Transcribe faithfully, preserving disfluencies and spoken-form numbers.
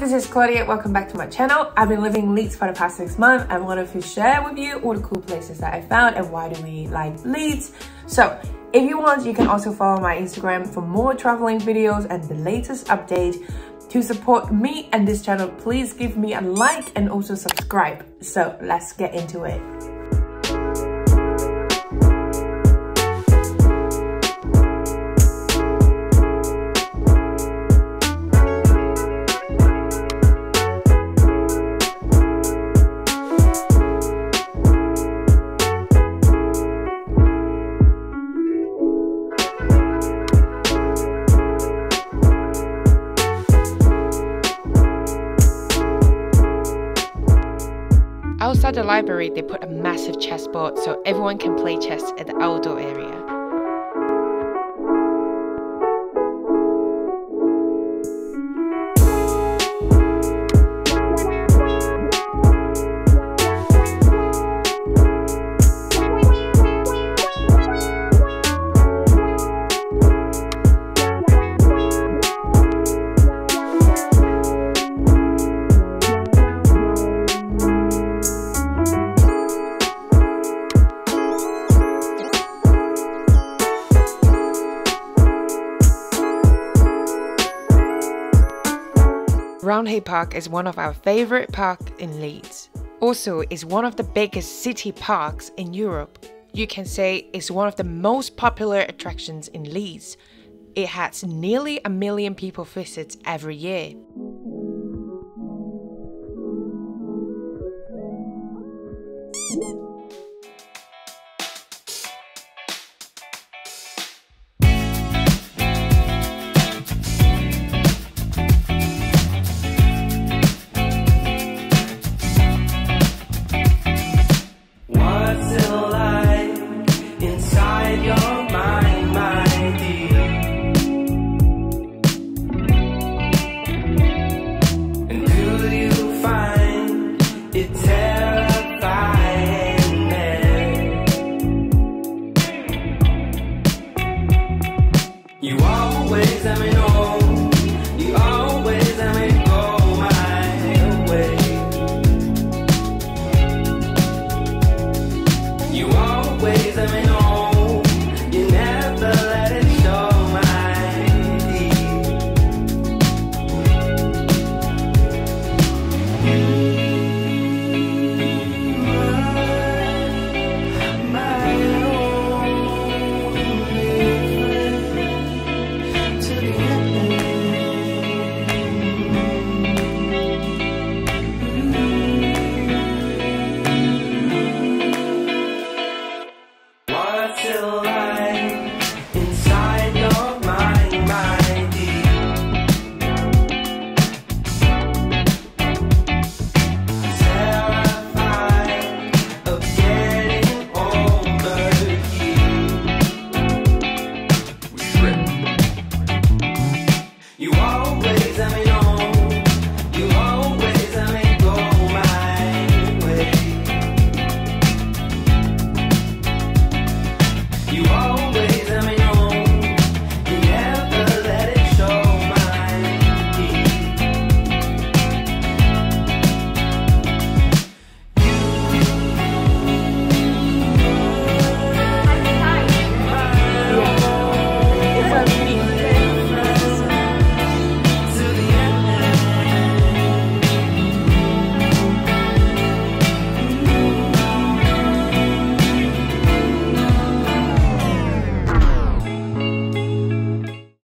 this is Claudia, welcome back to my channel. I've been living in Leeds for the past six months and wanted to share with you all the cool places that I found and why do we like Leeds. So if you want, you can also follow my Instagram for more traveling videos and the latest update. To support me and this channel, please give me a like and also subscribe. So let's get into it. Outside the library, they put a massive chessboard so everyone can play chess at the outdoor area. Roundhay Park is one of our favourite parks in Leeds. Also, it's one of the biggest city parks in Europe. You can say it's one of the most popular attractions in Leeds. It has nearly a million people visit every year. Till